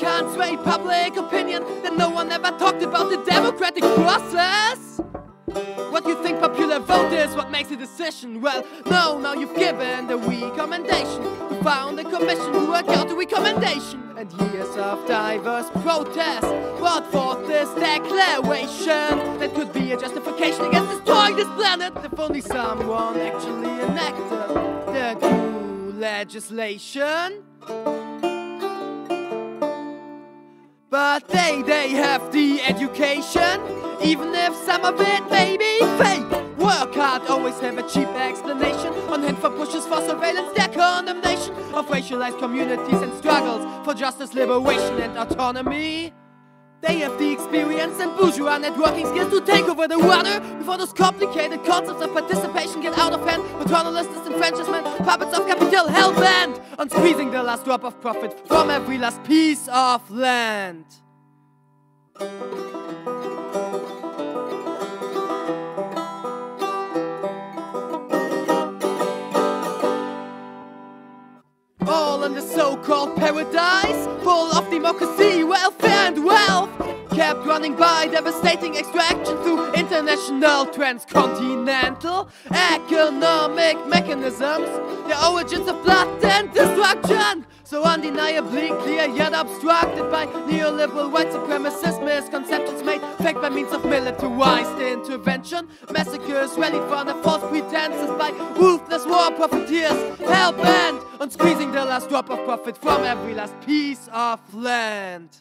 Can't sway public opinion, then no one ever talked about the democratic process. What you think popular vote is, what makes a decision? Well, no, now you've given the recommendation. We found a commission to work out the recommendation. And years of diverse protests brought forth this declaration that could be a justification against destroying this planet if only someone actually enacted the true legislation. But they have the education, even if some of it may be fake. Work hard, always have a cheap explanation on hand for pushes for surveillance, their condemnation of racialized communities and struggles for justice, liberation and autonomy. They have the experience and bourgeois networking skills to take over the water before those complicated concepts of participation get out of hand. Paternalist disenfranchisement, puppets of capital hell bent on squeezing the last drop of profit from every last piece of land. All in the so-called paradise, full of democracy, welfare and wealth, kept running by devastating extraction through international transcontinental economic mechanisms, the origins of blood and destruction, so undeniably clear yet obstructed by neoliberal white supremacist misconceptions made fake by means of militarized intervention, massacres rallied for under false pretenses by ruthless war profiteers, hell-bent on squeezing the last drop of profit from every last piece of land.